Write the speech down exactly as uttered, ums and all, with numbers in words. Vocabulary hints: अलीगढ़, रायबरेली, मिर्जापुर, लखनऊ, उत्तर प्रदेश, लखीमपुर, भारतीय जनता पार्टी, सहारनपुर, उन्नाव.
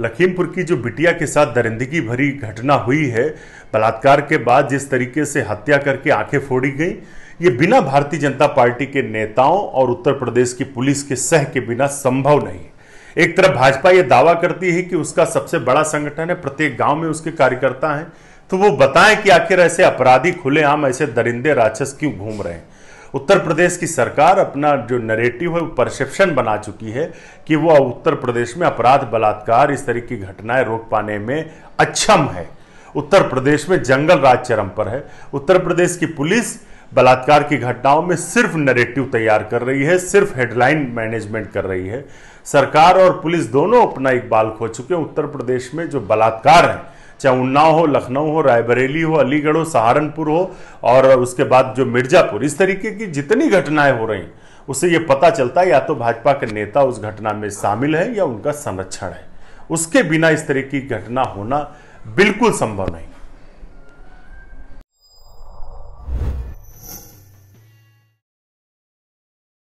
लखीमपुर की जो बिटिया के साथ दरिंदगी भरी घटना हुई है, बलात्कार के बाद जिस तरीके से हत्या करके आंखें फोड़ी गई, ये बिना भारतीय जनता पार्टी के नेताओं और उत्तर प्रदेश की पुलिस के सह के बिना संभव नहीं। एक तरफ भाजपा ये दावा करती है कि उसका सबसे बड़ा संगठन है, प्रत्येक गांव में उसके कार्यकर्ता हैं, तो वो बताएं कि आखिर ऐसे अपराधी खुलेआम ऐसे दरिंदे राक्षस क्यों घूम रहे हैं। उत्तर प्रदेश की सरकार अपना जो नैरेटिव है वो परसेप्शन बना चुकी है कि वो उत्तर प्रदेश में अपराध, बलात्कार, इस तरह की घटनाएं रोक पाने में अक्षम है। उत्तर प्रदेश में जंगल राज चरम पर है। उत्तर प्रदेश की पुलिस बलात्कार की घटनाओं में सिर्फ नैरेटिव तैयार कर रही है, सिर्फ हेडलाइन मैनेजमेंट कर रही है। सरकार और पुलिस दोनों अपना इकबाल खो चुके हैं। उत्तर प्रदेश में जो बलात्कार हैं, चाहे उन्नाव हो, लखनऊ हो, रायबरेली हो, अलीगढ़ हो, सहारनपुर हो, और उसके बाद जो मिर्जापुर, इस तरीके की जितनी घटनाएं हो रही, उससे ये पता चलता है या तो भाजपा के नेता उस घटना में शामिल है या उनका संरक्षण है। उसके बिना इस तरह की घटना होना बिल्कुल संभव नहीं।